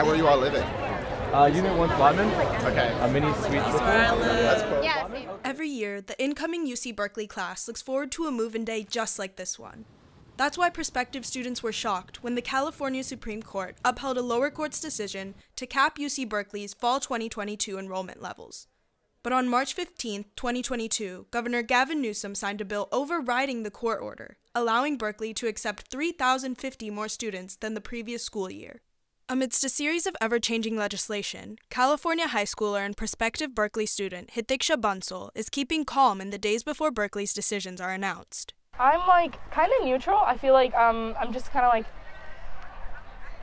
And where are you all living? Unit 1 Flatman. Okay. A mini suite. Yeah, every year, the incoming UC Berkeley class looks forward to a move-in day just like this one. That's why prospective students were shocked when the California Supreme Court upheld a lower court's decision to cap UC Berkeley's fall 2022 enrollment levels. But on March 15, 2022, Governor Gavin Newsom signed a bill overriding the court order, allowing Berkeley to accept 3,050 more students than the previous school year. Amidst a series of ever-changing legislation, California high schooler and prospective Berkeley student Hithiksha Bansal is keeping calm in the days before Berkeley's decisions are announced. I'm like kind of neutral. I feel like I'm just kind of like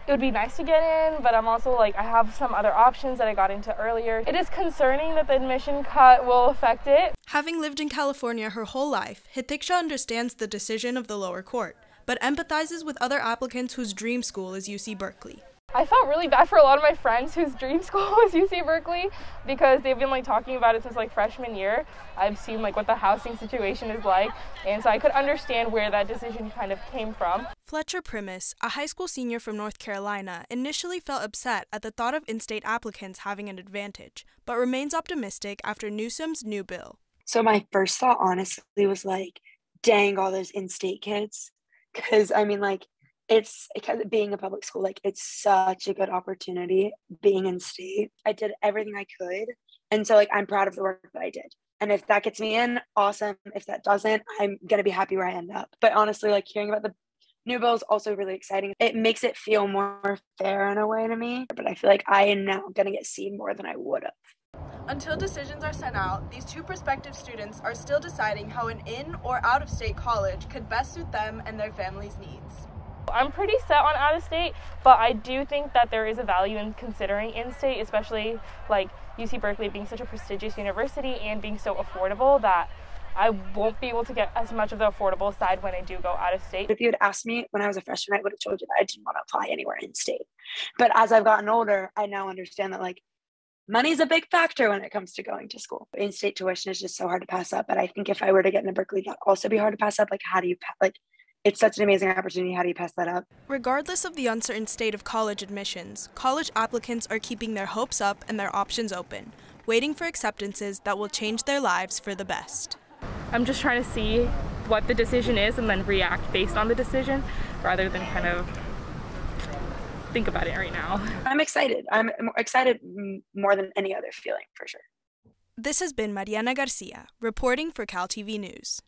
it would be nice to get in, but I'm also like I have some other options that I got into earlier. It is concerning that the admission cut will affect it. Having lived in California her whole life, Hithiksha understands the decision of the lower court, but empathizes with other applicants whose dream school is UC Berkeley. I felt really bad for a lot of my friends whose dream school was UC Berkeley because they've been like talking about it since like freshman year. I've seen like what the housing situation is like, and so I could understand where that decision kind of came from. Fletcher Primus, a high school senior from North Carolina, initially felt upset at the thought of in-state applicants having an advantage, but remains optimistic after Newsom's new bill. So my first thought honestly was like, dang, all those in-state kids, because I mean like, it's being a public school, like it's such a good opportunity being in state. I did everything I could. And so like, I'm proud of the work that I did. And if that gets me in, awesome. If that doesn't, I'm going to be happy where I end up. But honestly, like hearing about the new bill is also really exciting. It makes it feel more fair in a way to me. But I feel like I am now going to get seen more than I would have. Until decisions are sent out, these two prospective students are still deciding how an in or out of state college could best suit them and their families' needs. I'm pretty set on out-of-state, but I do think that there is a value in considering in-state, especially like UC Berkeley being such a prestigious university and being so affordable that I won't be able to get as much of the affordable side when I do go out-of-state. If you had asked me when I was a freshman, I would have told you that I didn't want to apply anywhere in-state. But as I've gotten older, I now understand that like money's a big factor when it comes to going to school. In-state tuition is just so hard to pass up, but I think if I were to get into Berkeley, that'd also be hard to pass up. Like how do you like? It's such an amazing opportunity. How do you pass that up? Regardless of the uncertain state of college admissions, college applicants are keeping their hopes up and their options open, waiting for acceptances that will change their lives for the best. I'm just trying to see what the decision is and then react based on the decision rather than kind of think about it right now. I'm excited. I'm excited more than any other feeling for sure. This has been Mariana Garcia reporting for CalTV News.